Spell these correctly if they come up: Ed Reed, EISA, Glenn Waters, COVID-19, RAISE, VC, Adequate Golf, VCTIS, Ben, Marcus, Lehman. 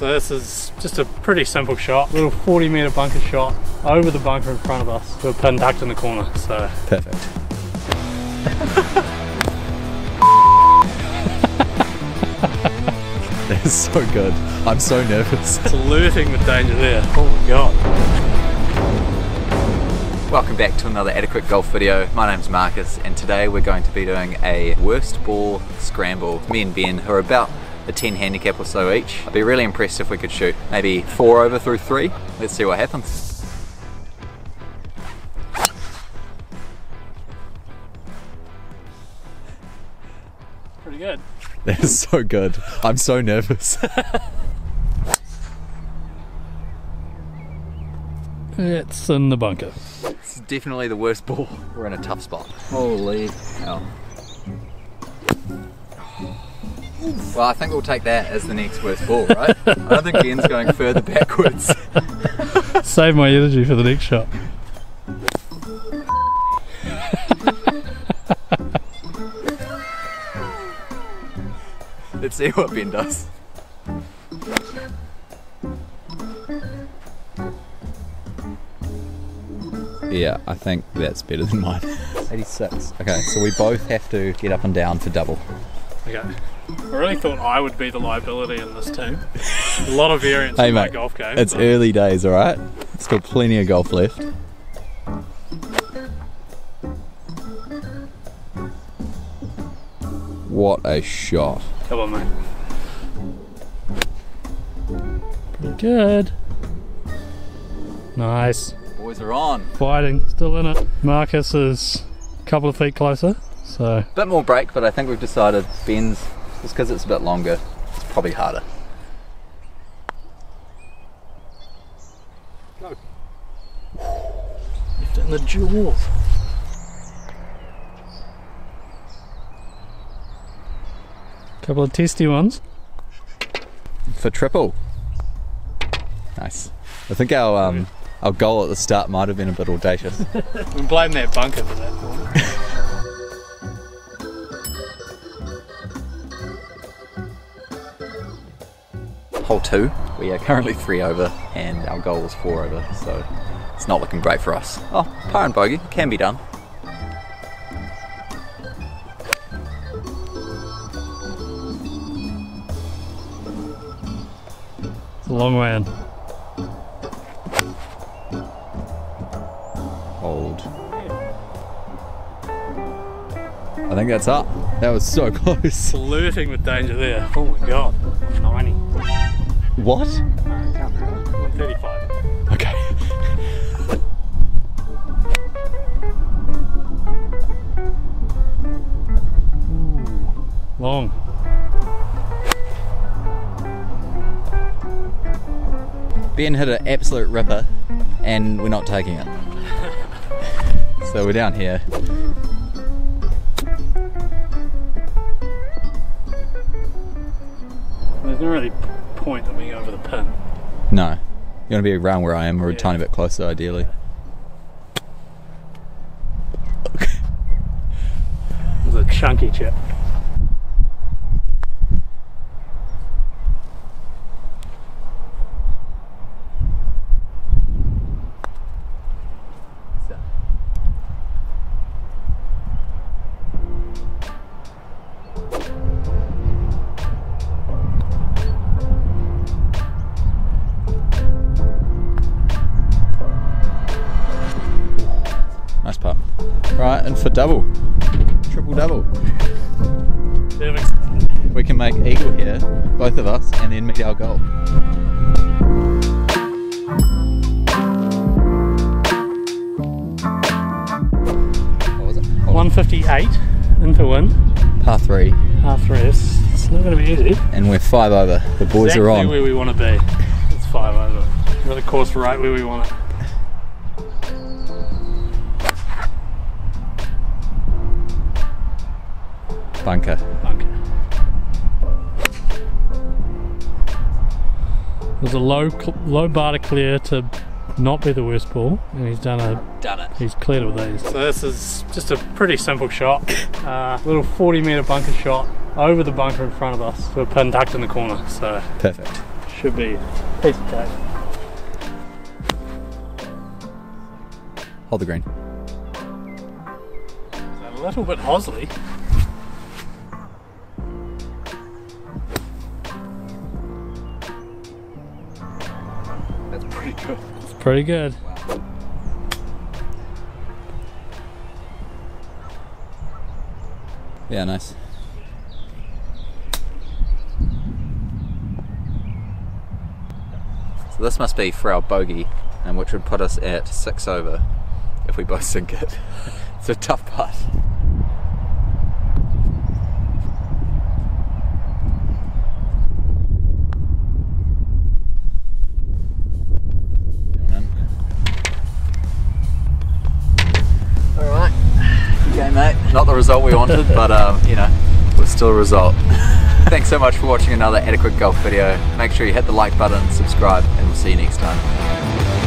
So this is just a pretty simple shot, little 40-meter bunker shot over the bunker in front of us to a pin tucked in the corner, so. Perfect. That is so good. I'm so nervous. It's alerting the danger there. Oh my god. Welcome back to another Adequate Golf video. My name's Marcus and today we're going to be doing a worst ball scramble. Me and Ben, who are about a 10 handicap or so each. I'd be really impressed if we could shoot maybe 4 over through 3. Let's see what happens. Pretty good. That is so good. I'm so nervous. It's in the bunker. It's definitely the worst ball. We're in a tough spot. Holy hell. Well, I think we'll take that as the next worst ball, right? I don't think Ben's going further backwards. Save my energy for the next shot. Let's see what Ben does. Yeah, I think that's better than mine. 86. Okay, so we both have to get up and down for double. Okay. I really thought I would be the liability in this team. A lot of variance in my golf game. It's early days, alright? Still plenty of golf left. What a shot. Come on, mate. Pretty good. Nice. Boys are on. Fighting, still in it. Marcus is a couple of feet closer, so. Bit more break, but I think we've decided Ben's, just because it's a bit longer, it's probably harder. Go. Left in the jaws. Couple of testy ones. For triple. Nice. I think our goal at the start might have been a bit audacious. We blame that bunker for that ball. Hole 2. We are currently 3 over and our goal was 4 over, so it's not looking great for us. Oh, par and bogey. Can be done. Long way in. Hold. I think that's up. That was so close. Flirting with danger there. Oh my god. 90. What? 135. Okay. Ooh, long. Ben hit an absolute ripper and we're not taking it. So we're down here. There's no really point in being over the pin. No. You want to be around where I am or a tiny bit closer ideally. Yeah. It was a chunky chip. Right, and for double, triple double. Perfect. We can make eagle here, both of us, and then meet our goal. What was it? 158 into win. Par 3. Par 3, it's not going to be easy. And we're 5 over, the boys are on. Exactly where we want to be, it's 5 over. We've got the course right where we want it. Bunker. There's a low bar to clear to not be the worst ball, and he's done it. He's cleared with these. So this is just a pretty simple shot. Little 40-meter bunker shot over the bunker in front of us to a pin tucked in the corner. So perfect. should be piece of cake. Hold the green. It's a little bit hosly. That's pretty good. It's pretty good. Wow. Yeah, nice. So this must be for our bogey, and which would put us at 6 over if we both sink it. It's a tough putt. Alright. Okay, mate. Not the result we wanted, but you know, it was still a result. Thanks so much for watching another Adequate Golf video. Make sure you hit the like button, subscribe, and we'll see you next time.